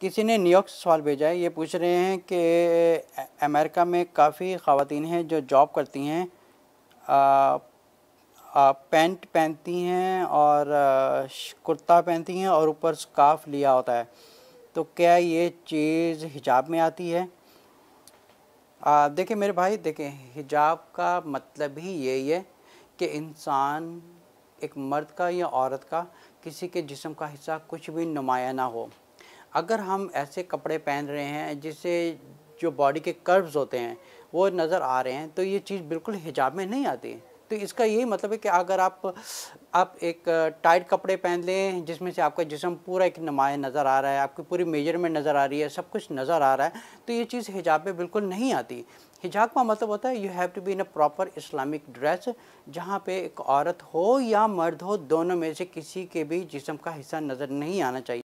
किसी ने न्यूयॉर्क से सवाल भेजा है, ये पूछ रहे हैं कि अमेरिका में काफ़ी ख़वातीन हैं जो जॉब करती हैं, पैंट पहनती हैं और कुर्ता पहनती हैं और ऊपर स्कार्फ लिया होता है, तो क्या ये चीज़ हिजाब में आती है? देखिए मेरे भाई, देखिए हिजाब का मतलब ही यही है कि इंसान, एक मर्द का या औरत का, किसी के जिस्म का हिस्सा कुछ भी नुमाया ना हो। अगर हम ऐसे कपड़े पहन रहे हैं जिससे जो बॉडी के कर्व्स होते हैं वो नज़र आ रहे हैं, तो ये चीज़ बिल्कुल हिजाब में नहीं आती। तो इसका यही मतलब है कि अगर आप एक टाइट कपड़े पहन लें जिसमें से आपका जिस्म पूरा एक नुमाया नज़र आ रहा है, आपकी पूरी मेजरमेंट नज़र आ रही है, सब कुछ नज़र आ रहा है, तो ये चीज़ हिजाब में बिल्कुल नहीं आती। हिजाब का मतलब होता है you have to be in a proper Islamic dress, जहाँ पे एक औरत हो या मर्द हो, दोनों में से किसी के भी जिस्म का हिस्सा नज़र नहीं आना चाहिए।